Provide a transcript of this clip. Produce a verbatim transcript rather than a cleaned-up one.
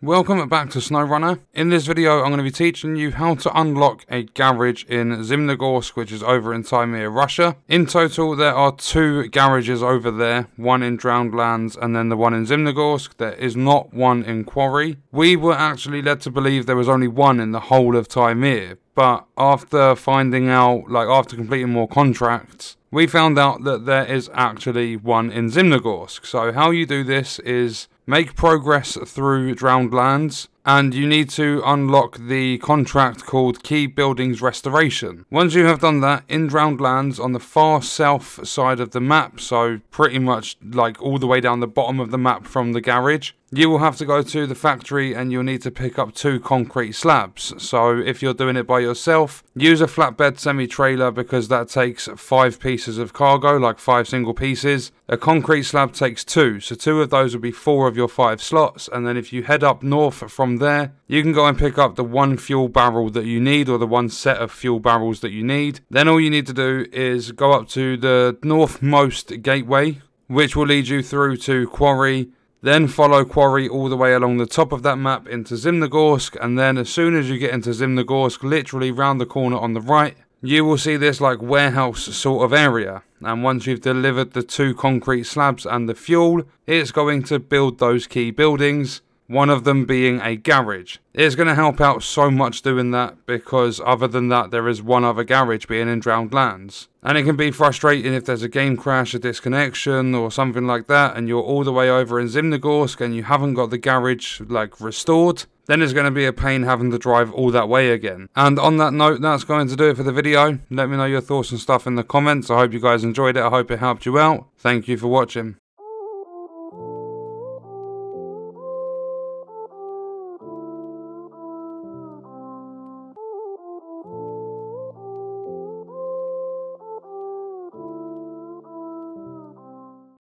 Welcome back to SnowRunner. In this video I'm going to be teaching you how to unlock a garage in Zimnegorsk, which is over in Taymyr, Russia. In total there are two garages over there, one in Drowned Lands and then the one in Zimnegorsk. There is not one in Quarry. We were actually led to believe there was only one in the whole of Taymyr, but after finding out, like after completing more contracts, we found out that there is actually one in Zimnegorsk. So how you do this is make progress through Drowned Lands, and you need to unlock the contract called Key Buildings Restoration. Once you have done that, in Drowned Lands, on the far south side of the map, so pretty much like all the way down the bottom of the map from the garage, you will have to go to the factory and you'll need to pick up two concrete slabs. So if you're doing it by yourself, use a flatbed semi-trailer because that takes five pieces of cargo, like five single pieces. A concrete slab takes two, so two of those will be four of your five slots, and then if you head up north from there, you can go and pick up the one fuel barrel that you need, or the one set of fuel barrels that you need. Then all you need to do is go up to the northmost gateway, which will lead you through to Quarry. Then follow Quarry all the way along the top of that map into Zimnegorsk, and then as soon as you get into Zimnegorsk, literally round the corner on the right, you will see this like warehouse sort of area. And once you've delivered the two concrete slabs and the fuel, it's going to build those key buildings, one of them being a garage. It's going to help out so much doing that, because other than that there is one other garage being in Drowned Lands. And it can be frustrating if there's a game crash, a disconnection or something like that, and you're all the way over in Zimnegorsk and you haven't got the garage like restored. Then it's going to be a pain having to drive all that way again. And on that note, that's going to do it for the video. Let me know your thoughts and stuff in the comments. I hope you guys enjoyed it. I hope it helped you out. Thank you for watching.